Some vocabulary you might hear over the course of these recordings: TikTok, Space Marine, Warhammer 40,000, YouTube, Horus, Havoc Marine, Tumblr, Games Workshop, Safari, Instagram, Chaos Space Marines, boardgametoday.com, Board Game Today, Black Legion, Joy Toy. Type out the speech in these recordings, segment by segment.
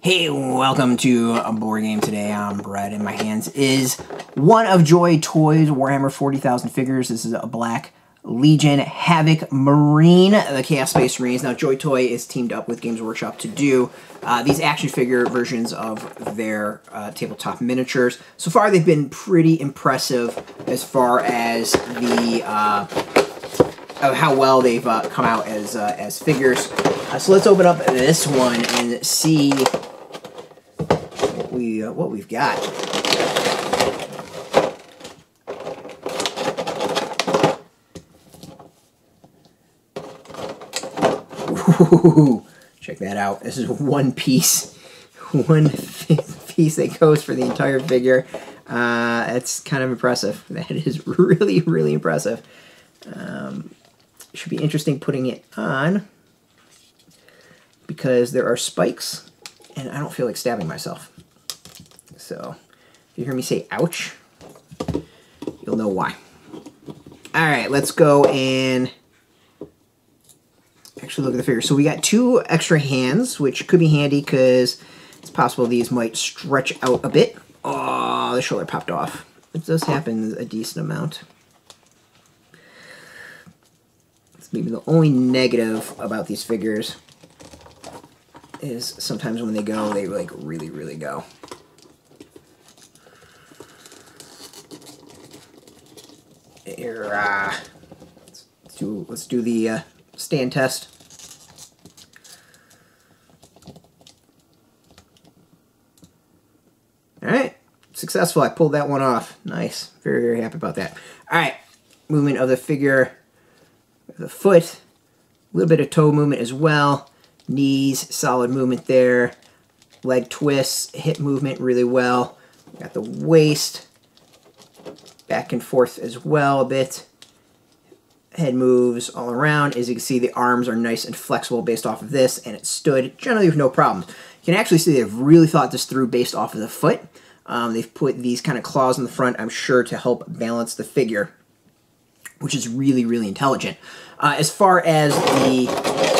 Hey, welcome to Board Game Today. I'm Brett. In my hands is one of Joy Toy's Warhammer 40,000 figures. This is a Black Legion Havoc Marine, the Chaos Space Marines. Now, Joy Toy is teamed up with Games Workshop to do these action figure versions of their tabletop miniatures. So far, they've been pretty impressive as far as the of how well they've come out as figures. So let's open up this one and see what we've got. Ooh, check that out. This is one piece that goes for the entire figure. That's kind of impressive. That is really, really impressive. Should be interesting putting it on because there are spikes and I don't feel like stabbing myself. So if you hear me say ouch, you'll know why. All right, let's go and actually look at the figure. So we got two extra hands, which could be handy because it's possible these might stretch out a bit. Oh, the shoulder popped off. This happens a decent amount. It's maybe the only negative about these figures is sometimes when they go, they like really, really go. Here, let's do the stand test. All right, successful. I pulled that one off. Nice. Very, very happy about that. All right, movement of the figure, the foot, a little bit of toe movement as well. Knees, solid movement there. Leg twists, hip movement really well. Got the waist, back and forth as well a bit. Head moves all around. As you can see, the arms are nice and flexible based off of this, and it stood generally with no problems. You can actually see they've really thought this through based off of the foot. They've put these kind of claws in the front, I'm sure, to help balance the figure, which is really, really intelligent. As far as the,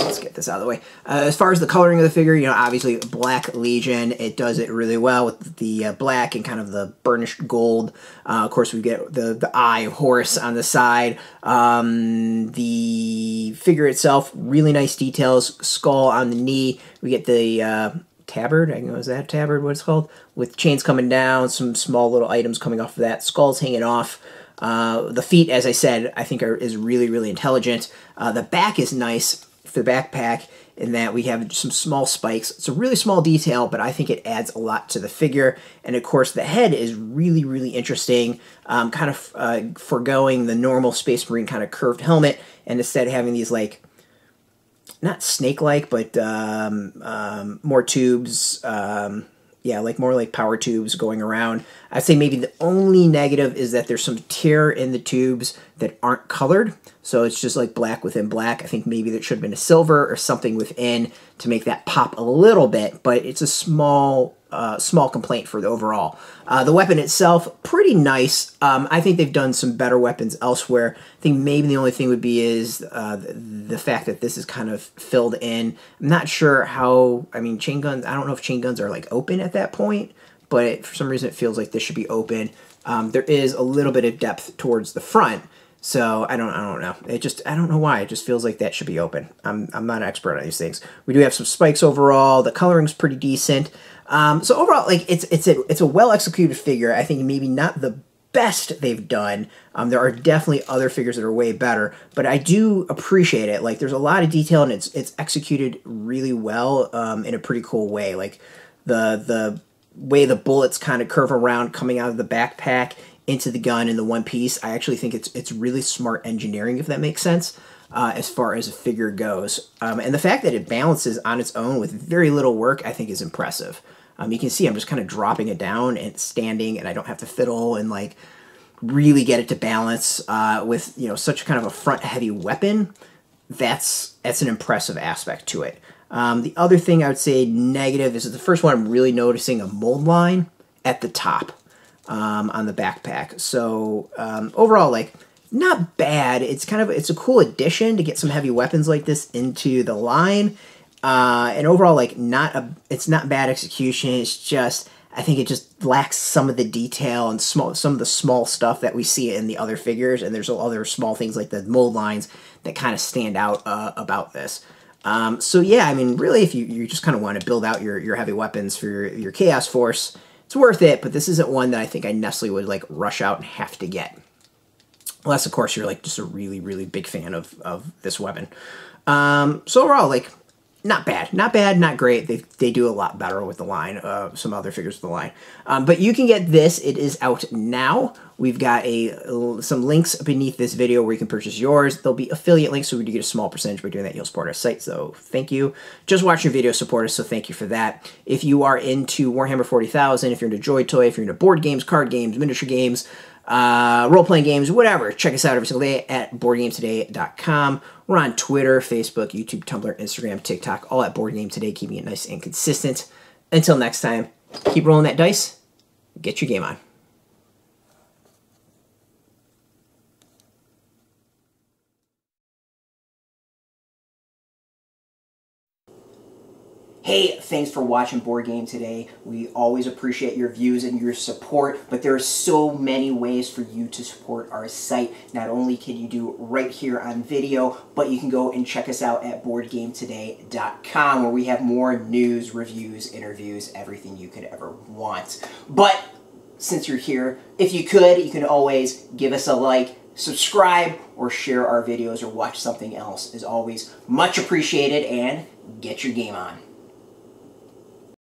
let's get this out of the way. As far as the coloring of the figure, you know, obviously Black Legion, it does it really well with the black and kind of the burnished gold. Of course, we get the eye of Horus on the side. The figure itself, really nice details. Skull on the knee. We get the tabard, I know, is that tabard what it's called? With chains coming down, some small little items coming off of that. Skulls hanging off. The feet, as I said, I think is really, really intelligent. The back is nice for the backpack in that we have some small spikes. It's a really small detail, but I think it adds a lot to the figure. And of course, the head is really, really interesting, kind of foregoing the normal Space Marine kind of curved helmet, and instead having these like, not snake-like, but more tubes, yeah, like more like power tubes going around. I'd say maybe the only negative is that there's some tear in the tubes that aren't colored. So it's just like black within black. I think maybe there should have been a silver or something within to make that pop a little bit, but it's a small complaint for the overall. The weapon itself, pretty nice. I think they've done some better weapons elsewhere. I think maybe the only thing would be is the fact that this is kind of filled in. I'm not sure how, I mean, chain guns, I don't know if chain guns are like open at that point, but for some reason it feels like this should be open. There is a little bit of depth towards the front. So I don't know. It just, I don't know why. It just feels like that should be open. I'm not an expert on these things. We do have some spikes overall. The coloring's pretty decent. So overall, like it's a well executed figure. I think maybe not the best they've done. There are definitely other figures that are way better, but I do appreciate it. Like there's a lot of detail and it's executed really well in a pretty cool way. Like the way the bullets kind of curve around coming out of the backpack into the gun in the one piece. I actually think it's really smart engineering, if that makes sense, as far as a figure goes. And the fact that it balances on its own with very little work, I think is impressive. You can see I'm just kind of dropping it down and standing, and I don't have to fiddle and like really get it to balance with, you know, such kind of a front heavy weapon. That's an impressive aspect to it. The other thing I would say negative is the first one I'm really noticing a mold line at the top. On the backpack. So overall, like not bad. It's a cool addition to get some heavy weapons like this into the line. And overall, like, it's not bad execution. It's just, I think it just lacks some of the detail and some of the small stuff that we see in the other figures. And there's other small things like the mold lines that kind of stand out about this. So yeah, I mean, really, if you just kind of want to build out your heavy weapons for your Chaos Force, it's worth it. But this isn't one that I think I necessarily would like rush out and have to get. Unless, of course, you're like just a really, really big fan of this weapon. So overall, like, not bad. Not bad, not great. They do a lot better with the line, some other figures with the line. But you can get this. It is out now. We've got some links beneath this video where you can purchase yours. There'll be affiliate links, so we do get a small percentage by doing that. You'll support our site, so thank you. Just watch your video, support us, so thank you for that. If you are into Warhammer 40,000, if you're into Joy Toy, if you're into board games, card games, miniature games, role-playing games, whatever, check us out every single day at boardgametoday.com. We're on Twitter, Facebook, YouTube, Tumblr, Instagram, TikTok, all at Board Game Today, keeping it nice and consistent. Until next time, keep rolling that dice, get your game on. Hey, thanks for watching Board Game Today. We always appreciate your views and your support, but there are so many ways for you to support our site. Not only can you do right here on video, but you can go and check us out at boardgametoday.com, where we have more news, reviews, interviews, everything you could ever want. But since you're here, if you could, you can always give us a like, subscribe, or share our videos or watch something else. As always, much appreciated, and get your game on.